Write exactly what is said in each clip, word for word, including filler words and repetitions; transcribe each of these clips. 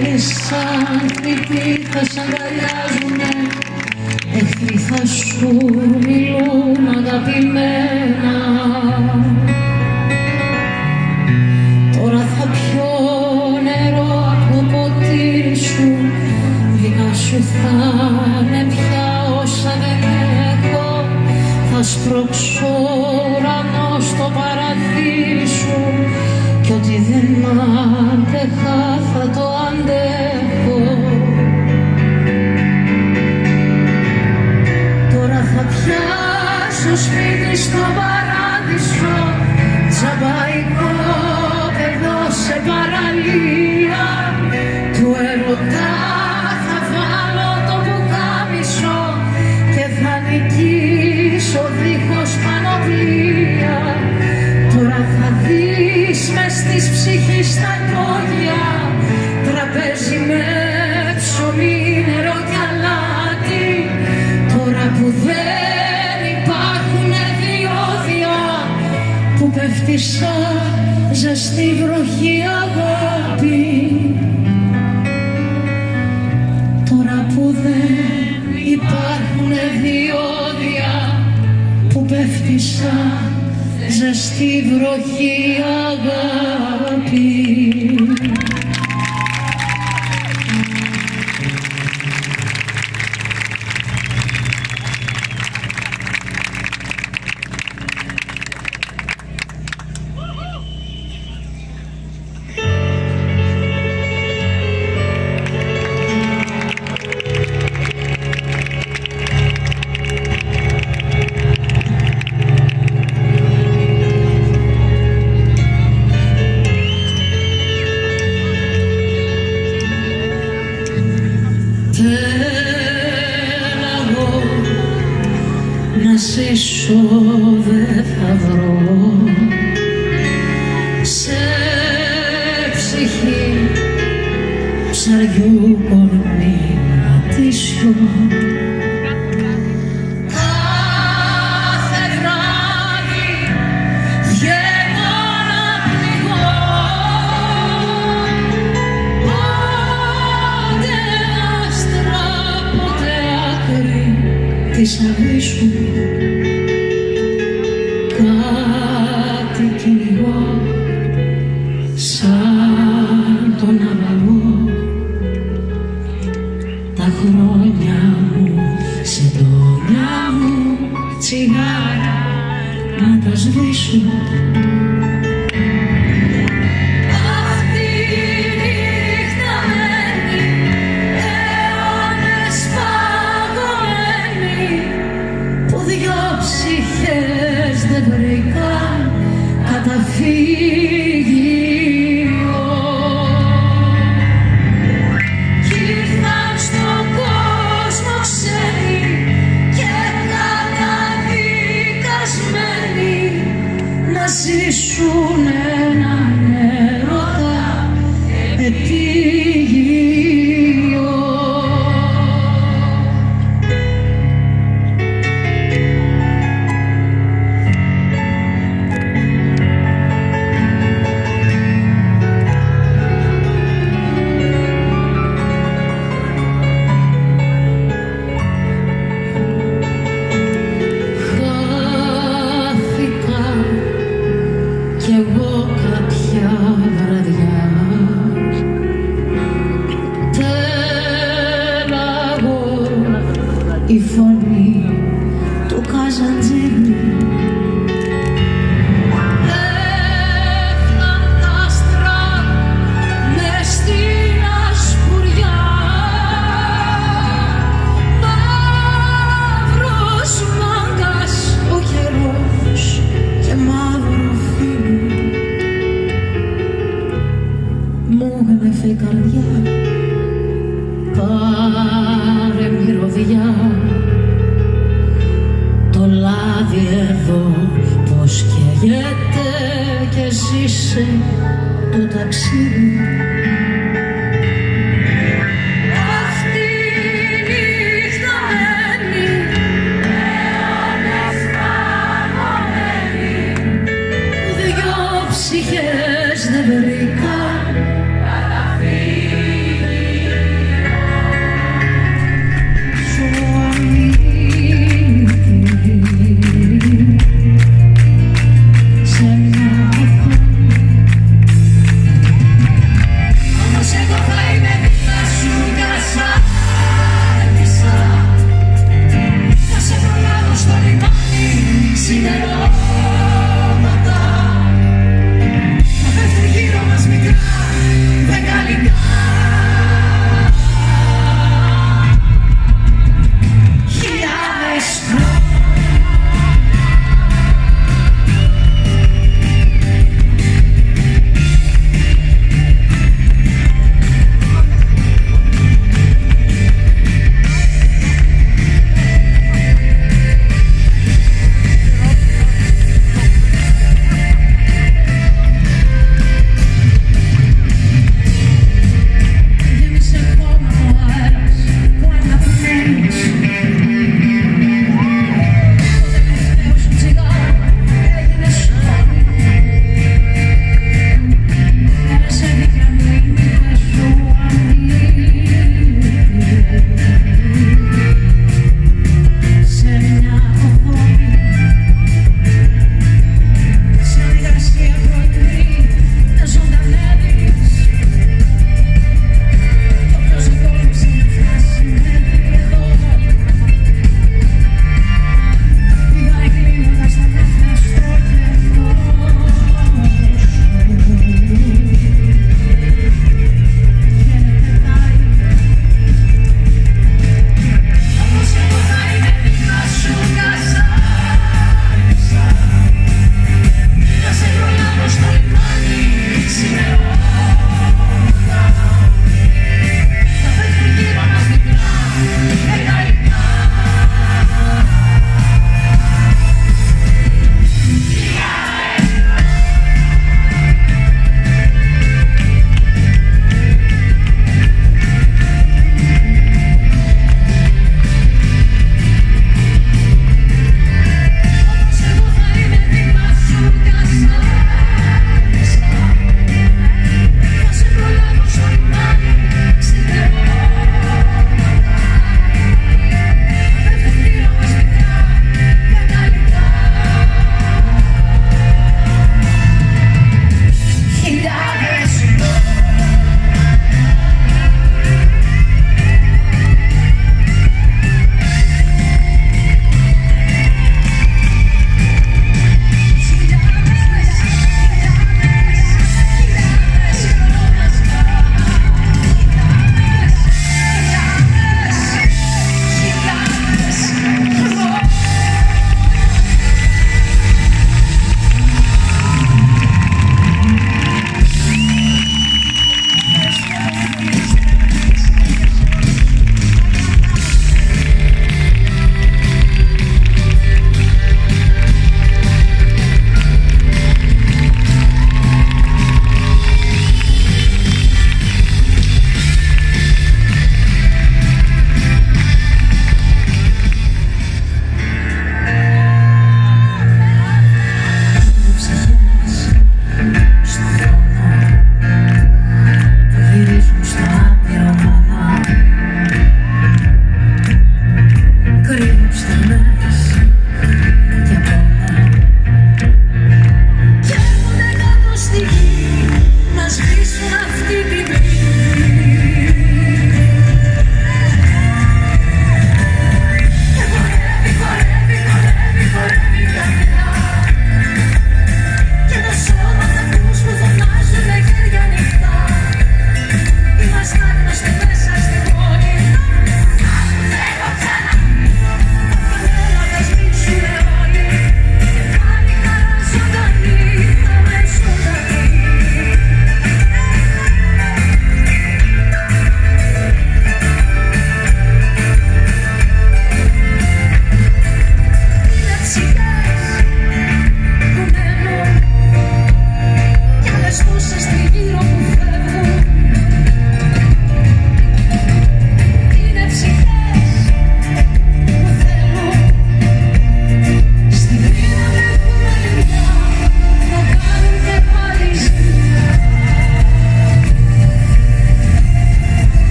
Θέλεις σαν ποιητή θα σ' αγκαλιάζουνε, εχθροί θα σου μιλούν αγαπημένα. Τώρα θα πιω νερό από το ποτήρι σου, δικά σου θα είναι πια όσα δεν έχω. Θα σπρώξω ουρανό στο παραθύρι σου κι ό,τι δεν άντεχα θα το αντέχω. Τώρα θα πιάσω σπίτι στο παράδεισο, τζαμπαϊκό παιδό σε παραλία, του ερωτά θα βάλω το πουκάμισο και θα νικήσω δίχως πανοπλία. Τώρα θα δεις μες της ψυχής τα λόγια, τραπέζι με ψωμί, νερό και αλάτι. Τώρα που δεν υπάρχουνε διόδια, που πέφτει σαν ζεστή βροχή αγάπη. Τώρα που δεν υπάρχουνε διόδια, που πέφτει σαν ζεστή βροχή αγάπη. Δεν θα βρω σε ψυχή ψαριού κορμί ατήσιο. Κάθε βράδυ βγαίνω να πνιγώ, πότε άστρα, πότε άκρη της αυλής. Σαν τον αβαλό τα χρόνια μου, συντόνια μου, τσιγάρα να τα σβήσω. Αυτή η νύχτα μένει αιώνες παγωμένη, που δυο ψυχές δεν βρήκαν καταφύγει. Ζήσουν έναν έρωτα επίγειο. Η φωνή του Καζαντζίδη έφτανε τα άστρα μες στην ασπουριά, μαύρος μάγκας ο καιρός και μαύρο φίλι. Μου έγνεφε η καρδιά, πάρε μυρωδιά, το λάδι εδώ πως καίγεται και ζήσε το ταξίδι. Αυτή η νύχτα μένει αιώνες παγωμένη, δυο ψυχές δεν βρήκαν καταφύγιο.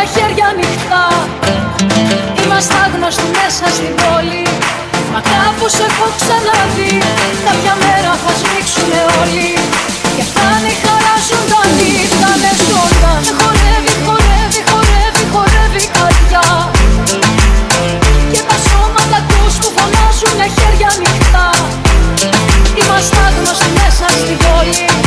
τα χέρια ανοιχτά. Είμαστε άγνωστοι μέσα στην πόλη, μα κάπου σ' έχω ξαναδεί. Κάποια μέρα θα σμίξουνε όλοι και θα είναι χαρά ζωντανή. Θα είναι ζωντανή. Χορεύει, χορεύει, χορεύει, χορεύει η καρδιά. Και τα σώματα τους που φωνάζουνε χέρια ανοιχτά. Είμαστε άγνωστοι μέσα στην πόλη.